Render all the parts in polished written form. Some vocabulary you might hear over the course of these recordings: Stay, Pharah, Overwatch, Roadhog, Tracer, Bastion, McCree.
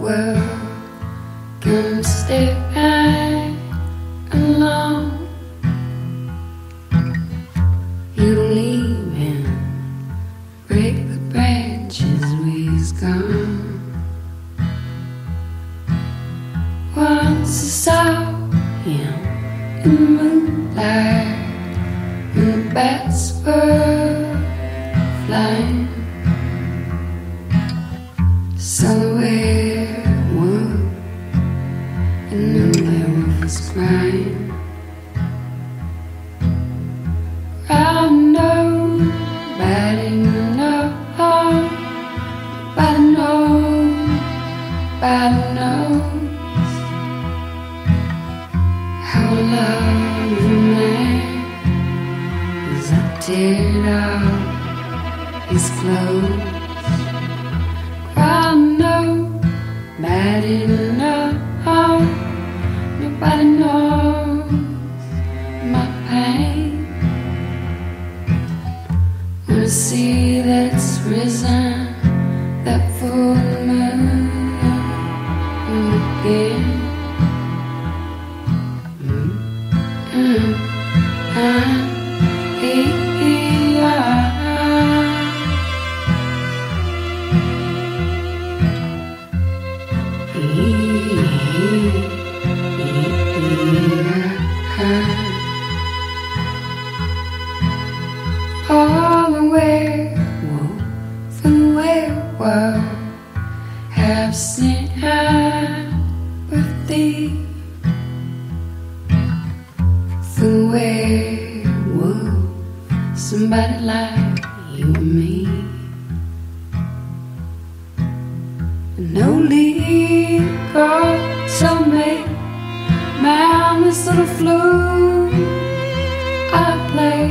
Well, come stay right along. You leave and break the branches we's gone. Once I saw him in the moonlight, when the bats were flying. Somewhere one, and another was crying. I know, nobody knows how love remains until all is closed. Nobody knows, nobody knows my pain. When I see that's risen, that full moon again. World have seen I with thee. The way would somebody like you and me? No legal tell me my this little flute I play.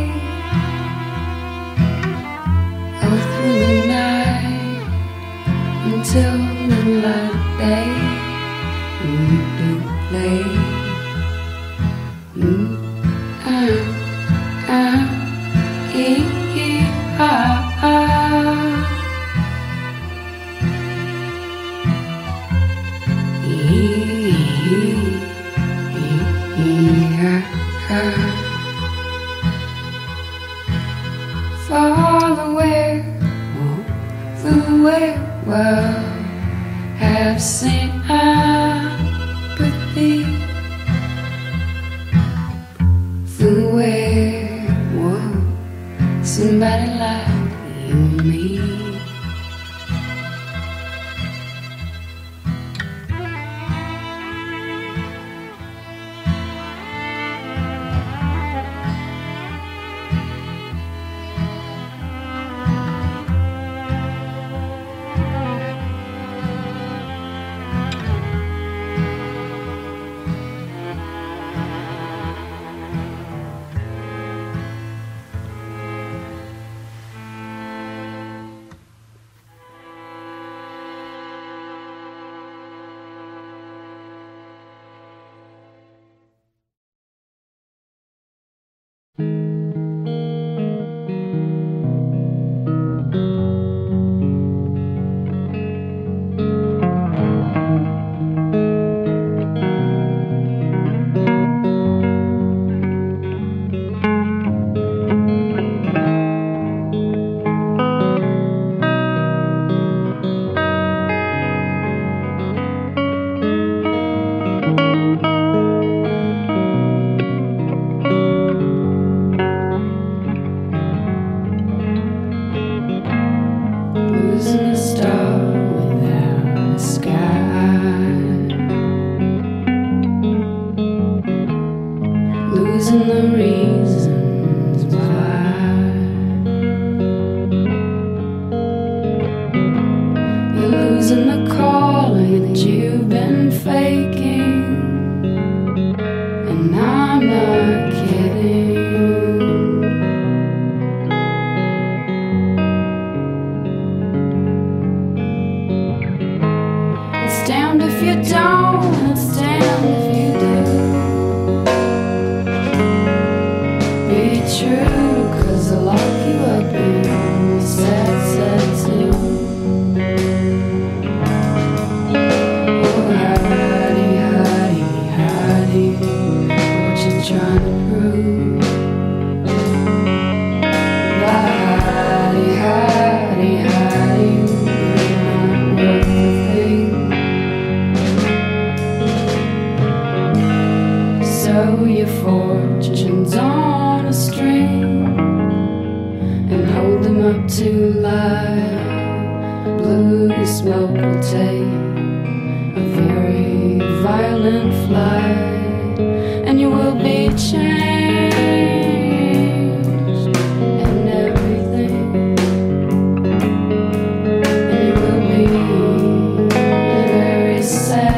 Till moonlight day, we do play. Far away, the way world have seen apathy. The way would somebody like you and me? Losing the reasons why. You're losing the calling that you've been faking, and I'm not kidding. It's damned if you don't, it's damned if you don't. True, 'cause I lock you up in a sad, sad, sad. your fortunes on a string and hold them up to light. Blue smoke will take a very violent flight, and you will be changed in everything, and you will be a very sad.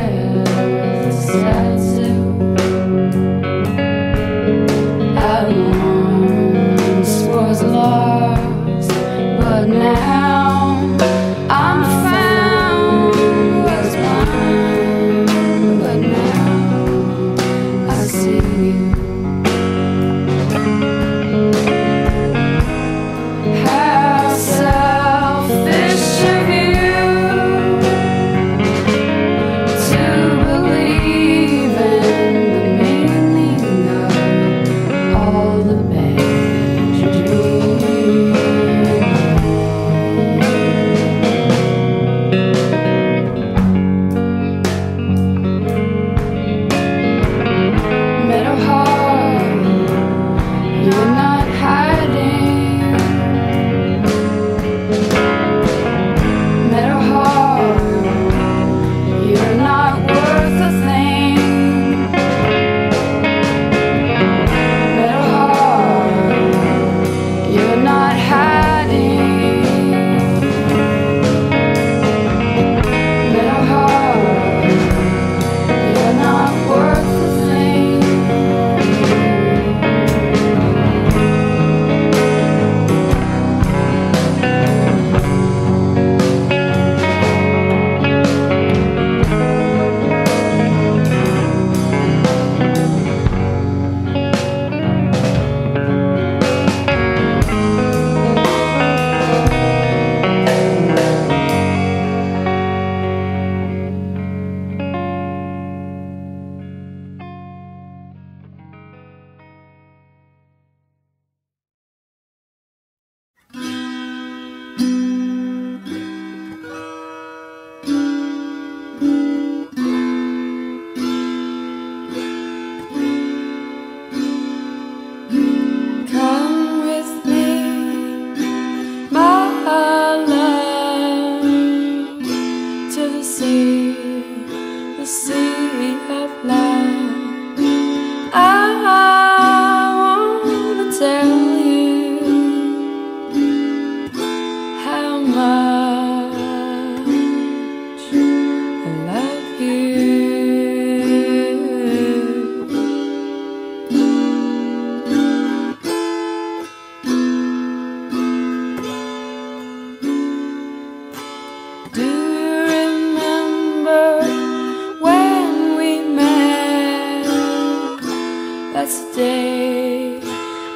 Stay,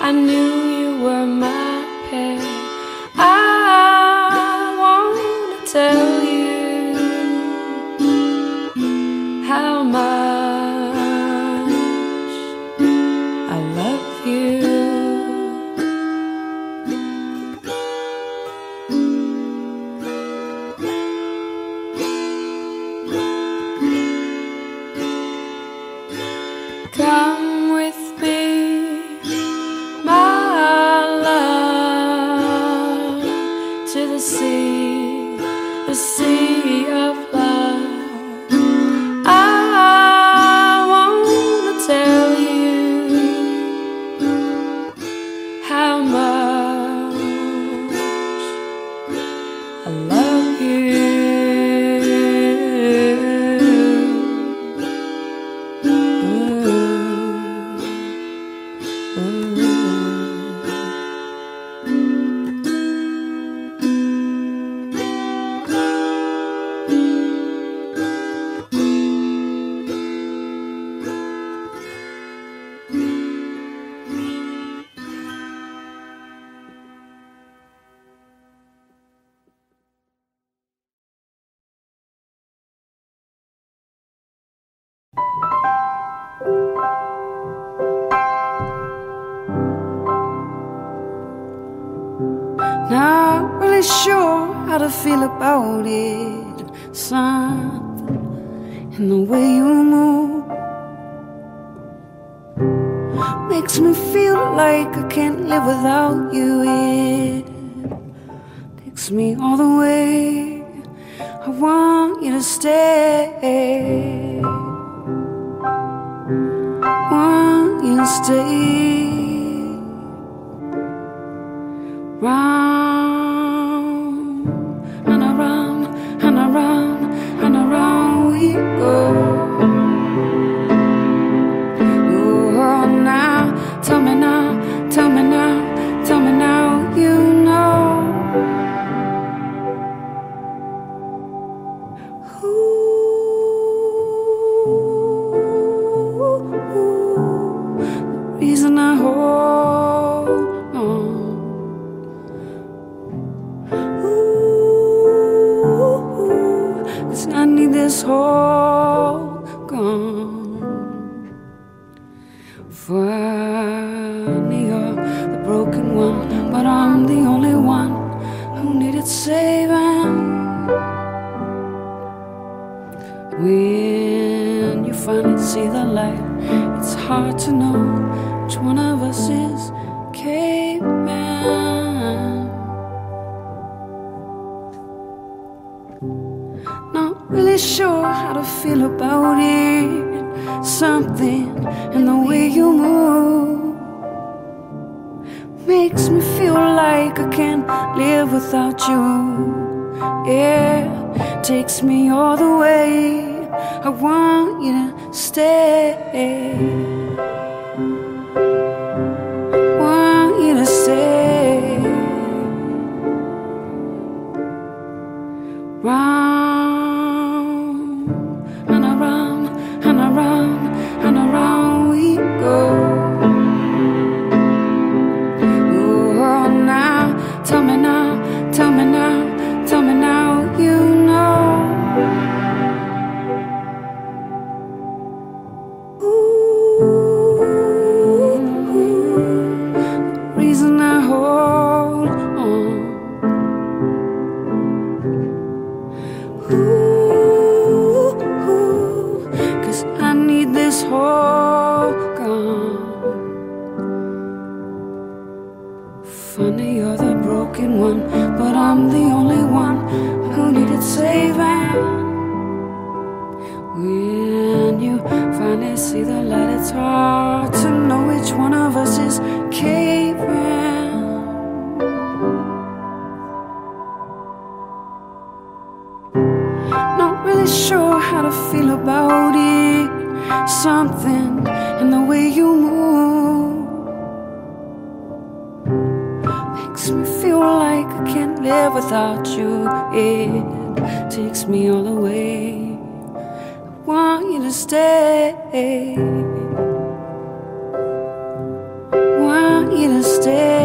I knew you were my pet. I want to tell you how much I love you. The sea of love, I want to tell you how much I love you. Ooh. Not really sure how to feel about it. Something in the way you move. makes me feel like I can't live without you. It takes me all the way. I want you to stay. Want you to stay round and around and around and around we go. I need this whole gone. For I know you're the broken one, but I'm the only one who needed saving. When you finally see the light, it's hard to know which one of us is capable. Not really sure how to feel about it. Something in the way you move makes me feel like I can't live without you. Yeah, takes me all the way. I want you to stay. Want you to stay. Funny, you're the broken one, but I'm the only one who needed saving. When you finally see the light, it's hard to know which one of us is capable. Not really sure how to feel about it. Something in the way you move makes me feel like I can't live without you. It takes me all away. I want you to stay. Want you to stay.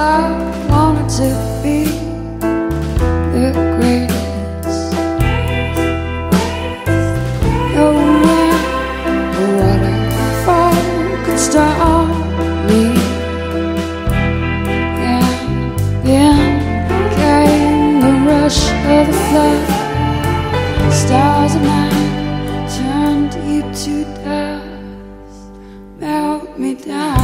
I wanted to be the greatest. You're when the waterfall could start on me, and then came the rush of the flood. Stars of mine turned you to dust, melt me down.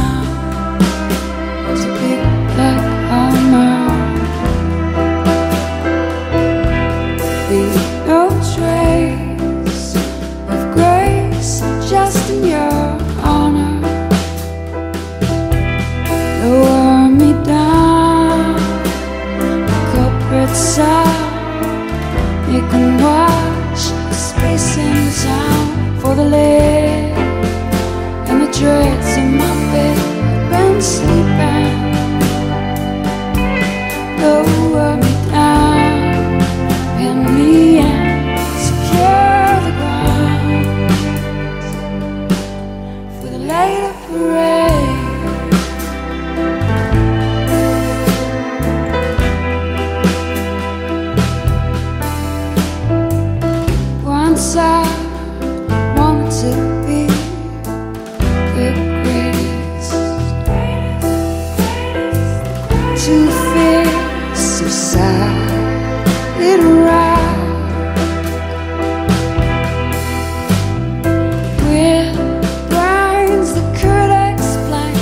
You can watch the space and the time for the lead and the dreads in my bed. I've been sleeping, lower me down, pin me and secure the ground for the later parade. Once I wanted to be the greatest. Two fists of solid rock, with brains that could explain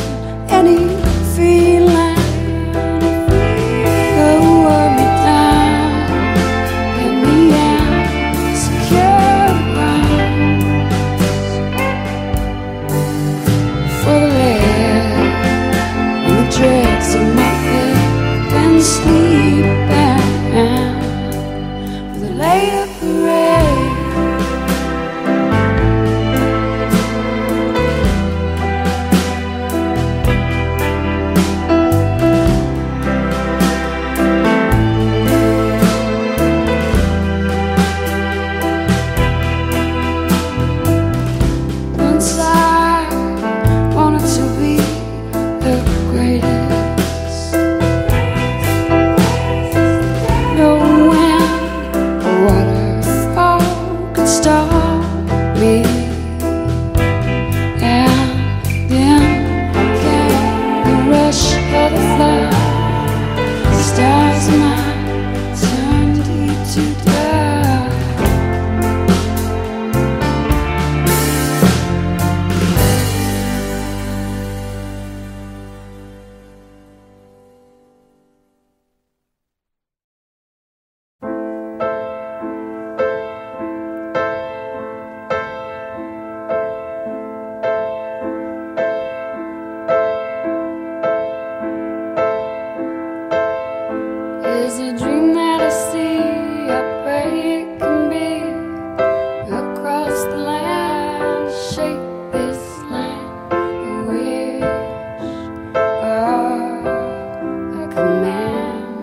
any feeling. They wore me down, in the end, secure. Sleep and for the later parade. Once I wanted to be the greatest. Stars of mine turned you to dust. A dream that I see, I pray it can be across the land, shape this land. I wish are a command.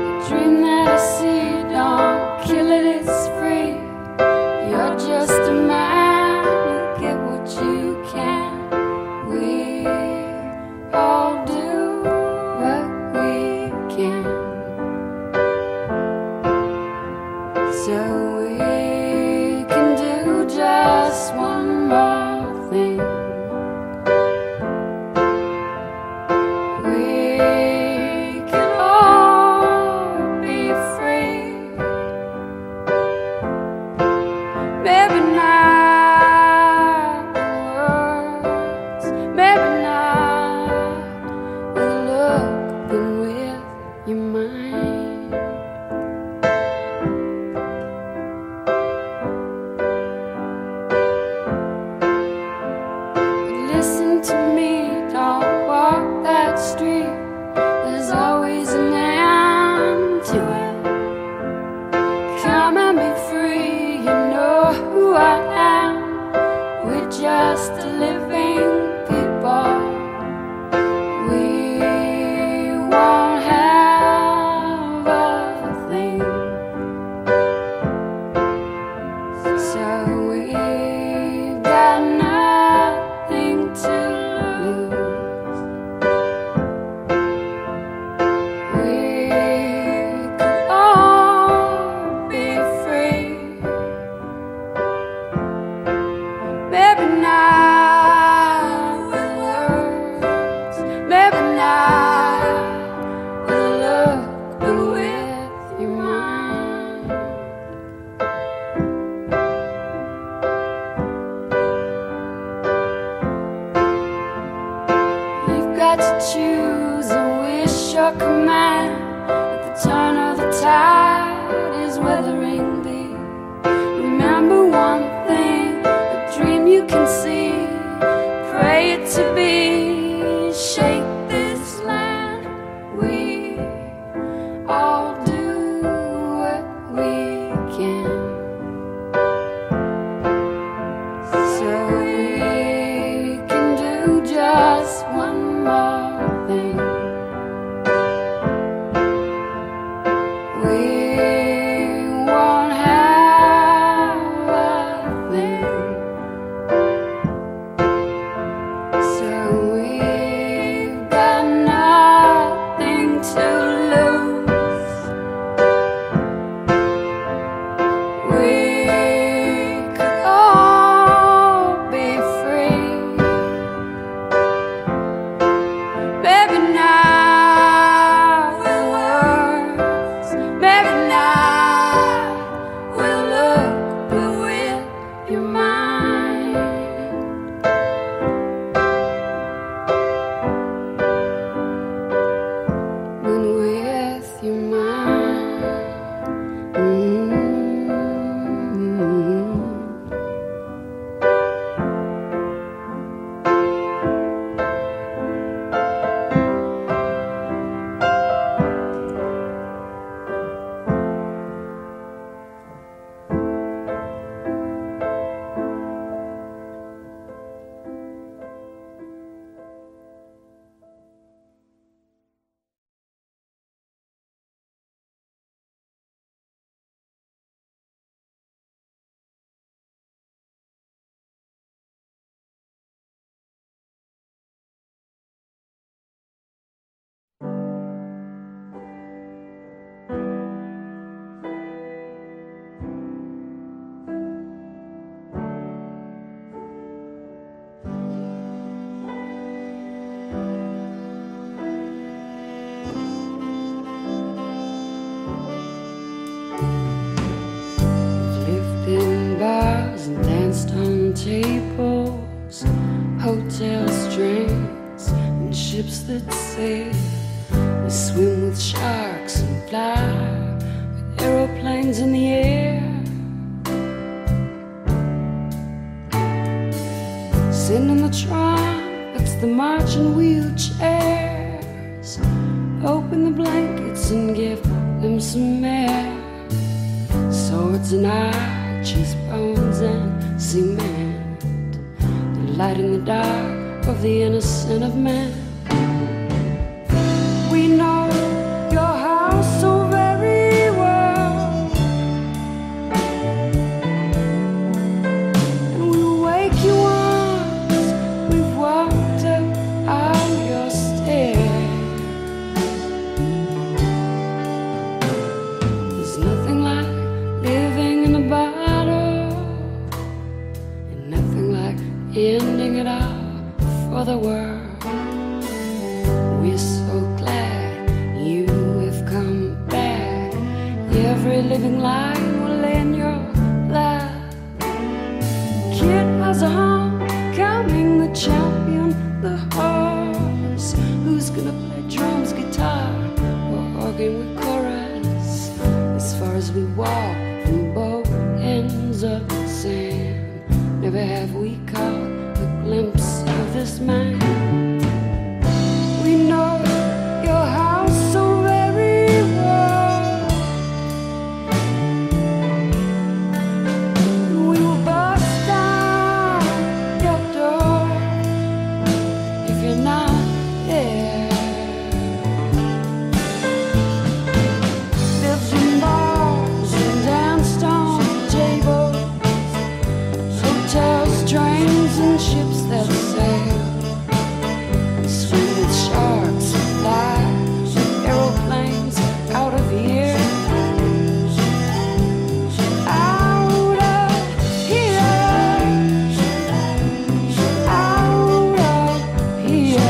A dream that I see, don't kill it, it's free. You're just a man, you get what you can. We all do. So we can do just one more thing. We can all be free. Maybe not the words, maybe not the look, but with your mind. Just living people, we won't have a thing. So we've got nothing to lose. had to choose and wish your command at the turn of the tide is weathering thee. Remember one thing, a dream you can see, pray it to be. Shake this land, we all do what we can. Just one more thing, we won't have a thing, so we've got nothing to lose. We could all be free. Maybe not with words, maybe not with look, but with your mind. But with your mind. Tables, hotel strings, and ships that sail. We swim with sharks and fly with aeroplanes in the air. Sitting in the trunk, that's the marching wheelchairs. Open the blankets and give them some air. Swords and arches, bones and cement. Light in the dark of the innocent of man. We know your house so very well, and we'll wake you once we've walked up out your stairs. There's nothing like living in a bottle, and nothing like ending it all for the world. We're so glad you have come back. Every living light will lay in your lap. Kid has a home, counting the champion, the horse. Who's gonna play drums, guitar, or organ with chorus? As far as we walk from both ends of the sand, never have we caught a glimpse of this man. We know your house so very well, and we will bust down your door if you're not there. Lived in bars and danced on tables, trains and ships that sail, swim with sharks and fly with aeroplanes out of here, out of here, out of here, out of here, out of here.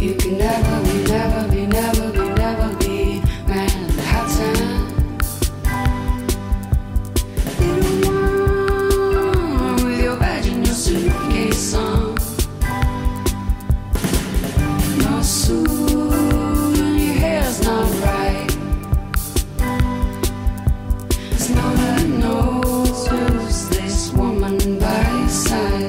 You can never, we never, be never, we never be man of the hot sun. In the morning with your badge and your suitcase on, no suit and your hair's not right. It's no one knows this woman by your side.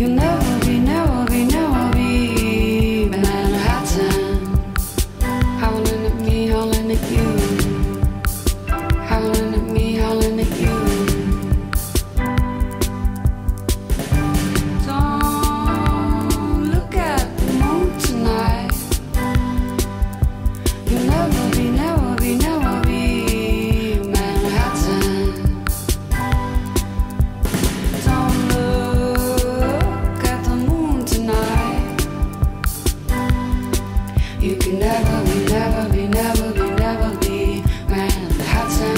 You'll never be, never be, never be banana hot time. Howling at me, howling at you. Howling at me, howling at you. Don't look at the moon tonight. You'll never be, never be, never be banana hot time. Don't you can never, we never, we never, we never be man of the hot sun.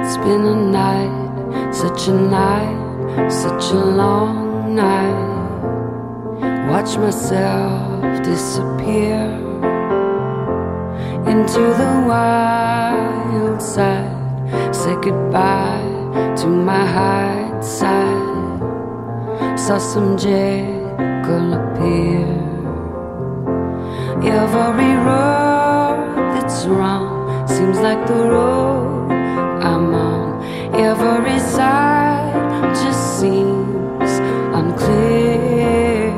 It's been a night, such a long night. Watch myself disappear into the wild side. Say goodbye to my high side. Saw some jackal appear. Every road that's wrong seems like the road I'm on. Every side just seems unclear.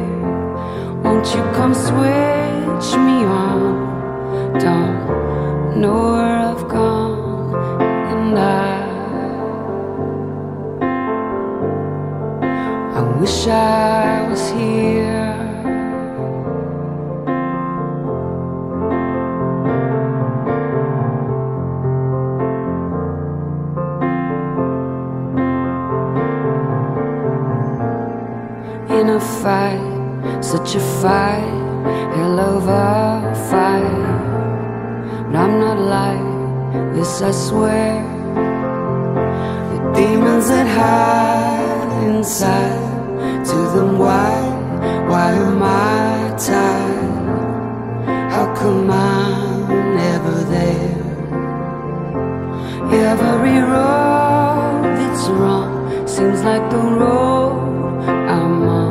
Won't you come switch me on? Don't know where I've gone, and I wish I was here. In a fight, such a fight, hell of a fight. But I'm not like this, I swear. The demons that hide inside, to them why am I tied? How come I'm never there? Every road that's wrong seems like the road I'm on.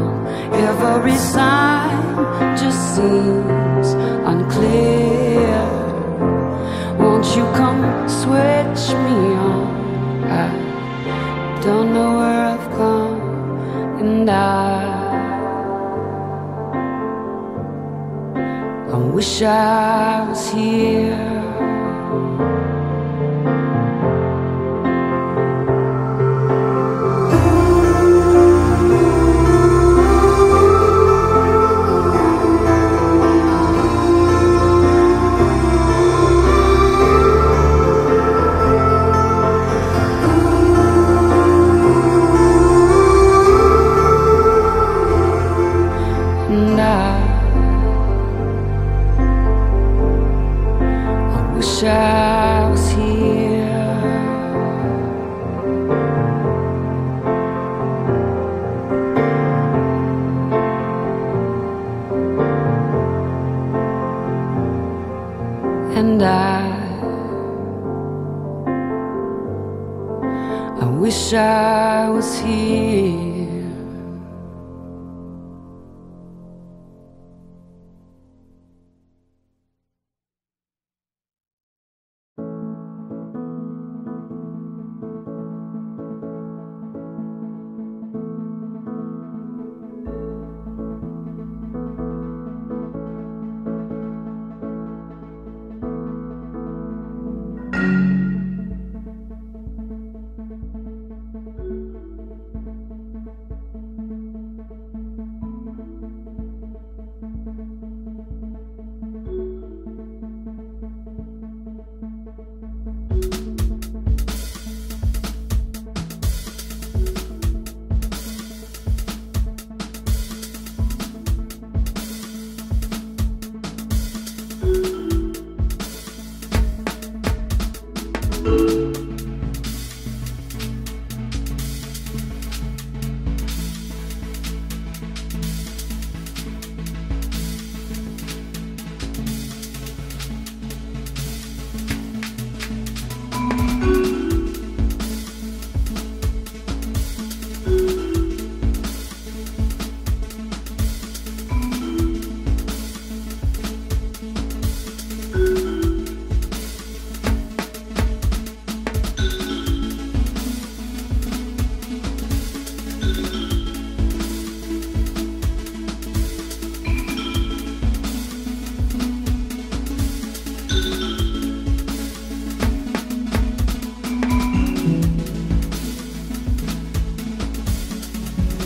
Every sign just seems unclear. Won't you come switch me on? I don't know where I've gone, and I wish I was here. I was here, and I wish I was here.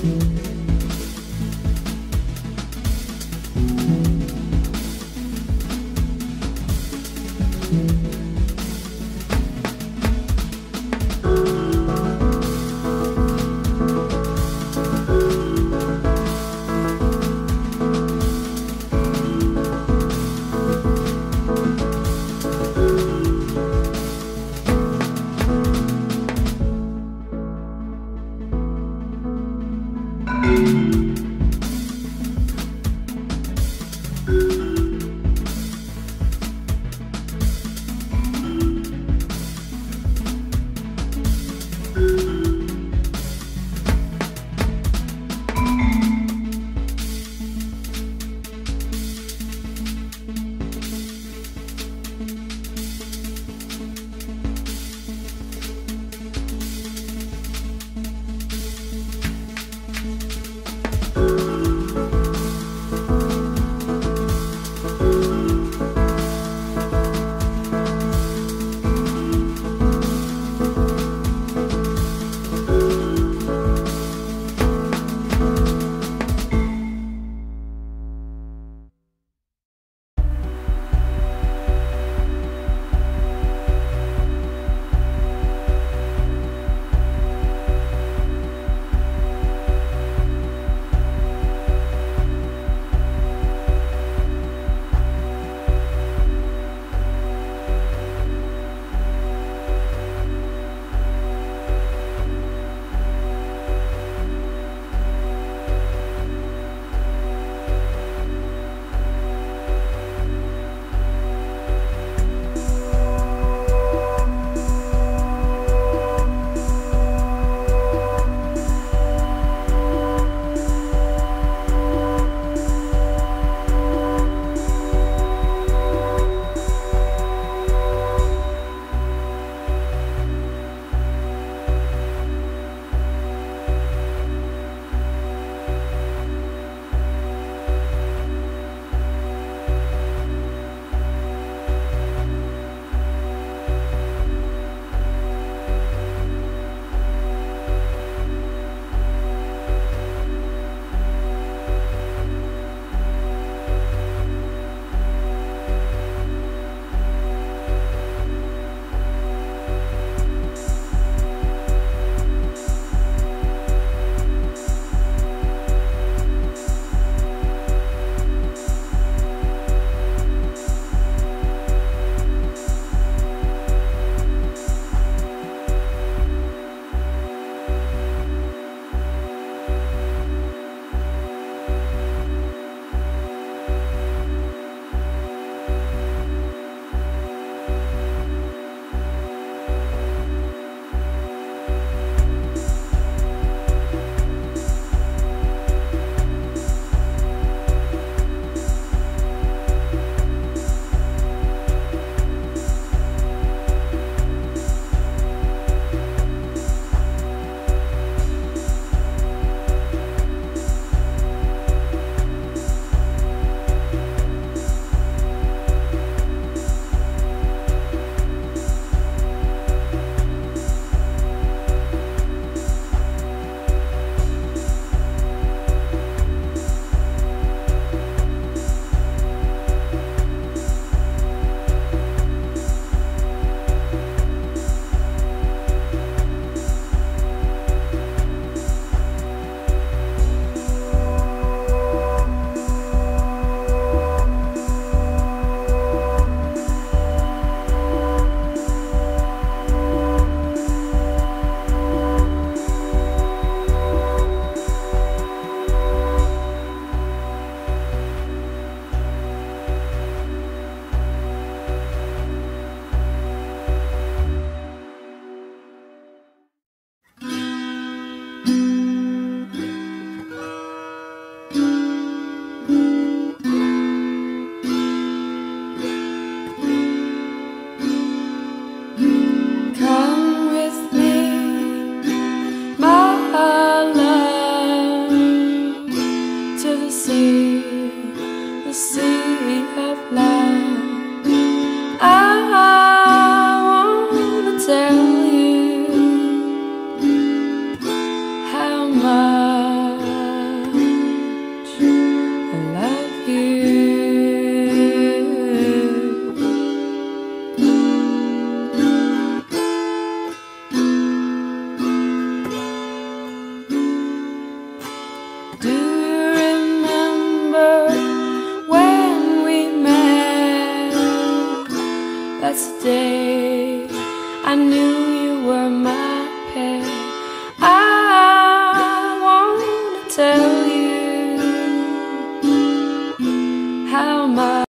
Tell you how much but today I knew you were my pet. I wanna tell you